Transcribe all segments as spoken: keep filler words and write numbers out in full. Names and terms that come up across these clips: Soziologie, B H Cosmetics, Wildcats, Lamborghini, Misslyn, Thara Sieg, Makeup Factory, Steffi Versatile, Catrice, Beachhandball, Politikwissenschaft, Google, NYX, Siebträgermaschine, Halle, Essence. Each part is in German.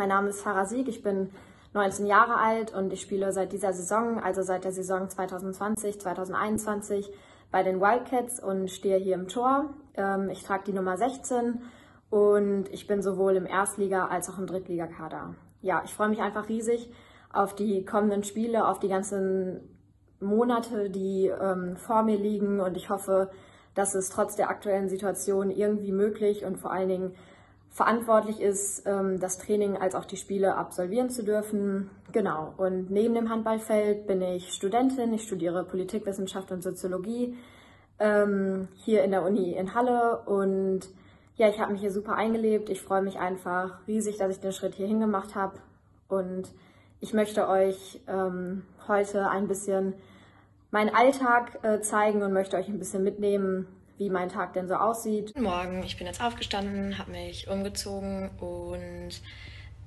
Mein Name ist Thara Sieg, ich bin neunzehn Jahre alt und ich spiele seit dieser Saison, also seit der Saison zwanzig zwanzig, zwanzig einundzwanzig bei den Wildcats und stehe hier im Tor. Ich trage die Nummer sechzehn und ich bin sowohl im Erstliga- als auch im Drittligakader. Ja, ich freue mich einfach riesig auf die kommenden Spiele, auf die ganzen Monate, die vor mir liegen, und ich hoffe, dass es trotz der aktuellen Situation irgendwie möglich und vor allen Dingen verantwortlich ist, das Training als auch die Spiele absolvieren zu dürfen. Genau, und neben dem Handballfeld bin ich Studentin. Ich studiere Politikwissenschaft und Soziologie ähm, hier in der Uni in Halle. Und ja, ich habe mich hier super eingelebt. Ich freue mich einfach riesig, dass ich den Schritt hierhin gemacht habe. Und ich möchte euch ähm, heute ein bisschen meinen Alltag äh, zeigen und möchte euch ein bisschen mitnehmen, wie mein Tag denn so aussieht. Guten Morgen, ich bin jetzt aufgestanden, habe mich umgezogen und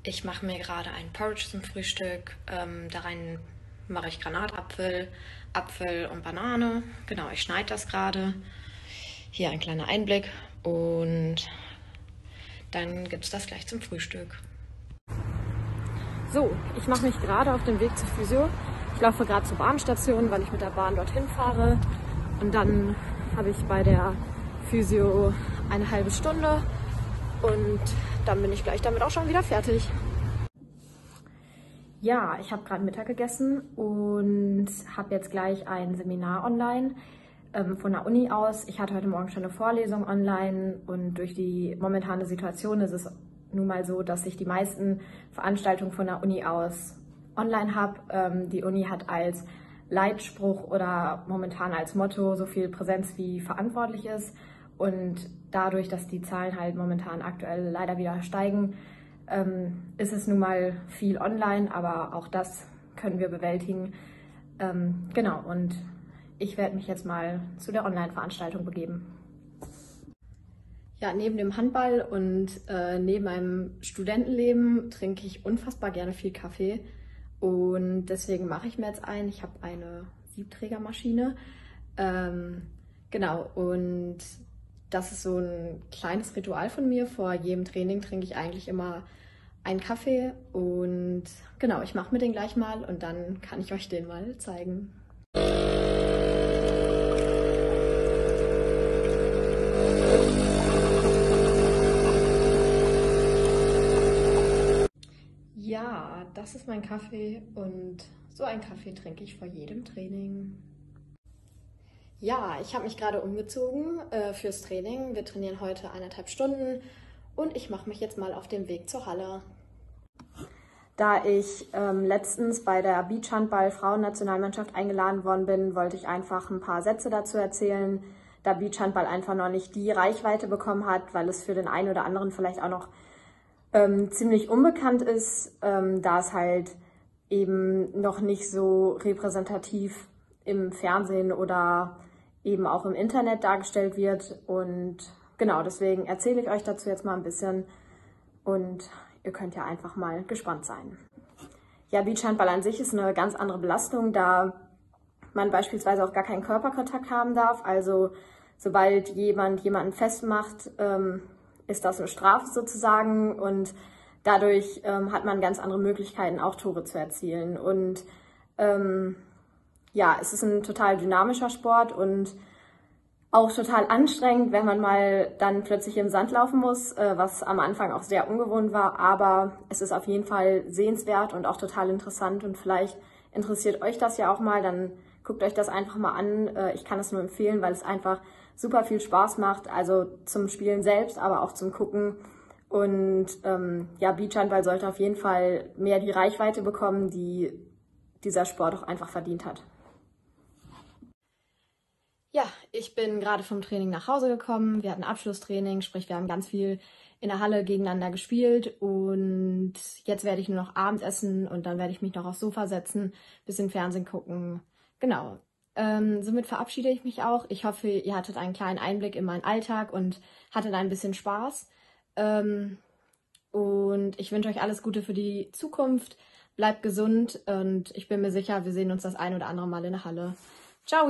ich mache mir gerade ein Porridge zum Frühstück. Ähm, da rein mache ich Granatapfel, Apfel und Banane. Genau, ich schneide das gerade. Hier ein kleiner Einblick und dann gibt es das gleich zum Frühstück. So, ich mache mich gerade auf den Weg zur Physio. Ich laufe gerade zur Bahnstation, weil ich mit der Bahn dorthin fahre und dann habe ich bei der Physio eine halbe Stunde und dann bin ich gleich damit auch schon wieder fertig. Ja, ich habe gerade Mittag gegessen und habe jetzt gleich ein Seminar online ähm, von der Uni aus. Ich hatte heute Morgen schon eine Vorlesung online und durch die momentane Situation ist es nun mal so, dass ich die meisten Veranstaltungen von der Uni aus online habe. Ähm, die Uni hat als Leitspruch oder momentan als Motto so viel Präsenz wie verantwortlich ist, und dadurch, dass die Zahlen halt momentan aktuell leider wieder steigen, ähm, ist es nun mal viel online, aber auch das können wir bewältigen. Ähm, genau, und ich werde mich jetzt mal zu der Online-Veranstaltung begeben. Ja, neben dem Handball und äh, neben meinem Studentenleben trinke ich unfassbar gerne viel Kaffee. Und deswegen mache ich mir jetzt einen. Ich habe eine Siebträgermaschine. Ähm, genau, und das ist so ein kleines Ritual von mir. Vor jedem Training trinke ich eigentlich immer einen Kaffee. Und genau, ich mache mir den gleich mal und dann kann ich euch den mal zeigen. Ja, das ist mein Kaffee und so einen Kaffee trinke ich vor jedem Training. Ja, ich habe mich gerade umgezogen äh, fürs Training. Wir trainieren heute eineinhalb Stunden und ich mache mich jetzt mal auf den Weg zur Halle. Da ich ähm, letztens bei der Beachhandball-Frauennationalmannschaft eingeladen worden bin, wollte ich einfach ein paar Sätze dazu erzählen, da Beachhandball einfach noch nicht die Reichweite bekommen hat, weil es für den einen oder anderen vielleicht auch noch Ähm, ziemlich unbekannt ist, ähm, da es halt eben noch nicht so repräsentativ im Fernsehen oder eben auch im Internet dargestellt wird. Und genau, deswegen erzähle ich euch dazu jetzt mal ein bisschen und ihr könnt ja einfach mal gespannt sein. Ja, Beachhandball an sich ist eine ganz andere Belastung, da man beispielsweise auch gar keinen Körperkontakt haben darf. Also sobald jemand jemanden festmacht, ähm, ist das eine Strafe sozusagen, und dadurch ähm, hat man ganz andere Möglichkeiten, auch Tore zu erzielen. Und ähm, ja, es ist ein total dynamischer Sport und auch total anstrengend, wenn man mal dann plötzlich im Sand laufen muss, äh, was am Anfang auch sehr ungewohnt war, aber es ist auf jeden Fall sehenswert und auch total interessant, und vielleicht interessiert euch das ja auch mal, dann guckt euch das einfach mal an. Ich kann es nur empfehlen, weil es einfach super viel Spaß macht, also zum Spielen selbst, aber auch zum Gucken. Und ähm, ja, Beachhandball sollte auf jeden Fall mehr die Reichweite bekommen, die dieser Sport auch einfach verdient hat. Ja, ich bin gerade vom Training nach Hause gekommen. Wir hatten Abschlusstraining, sprich wir haben ganz viel in der Halle gegeneinander gespielt, und jetzt werde ich nur noch Abend essen und dann werde ich mich noch aufs Sofa setzen, bisschen Fernsehen gucken. Genau, ähm, somit verabschiede ich mich auch. Ich hoffe, ihr hattet einen kleinen Einblick in meinen Alltag und hattet ein bisschen Spaß. Ähm, und ich wünsche euch alles Gute für die Zukunft. Bleibt gesund und ich bin mir sicher, wir sehen uns das ein oder andere Mal in der Halle. Ciao!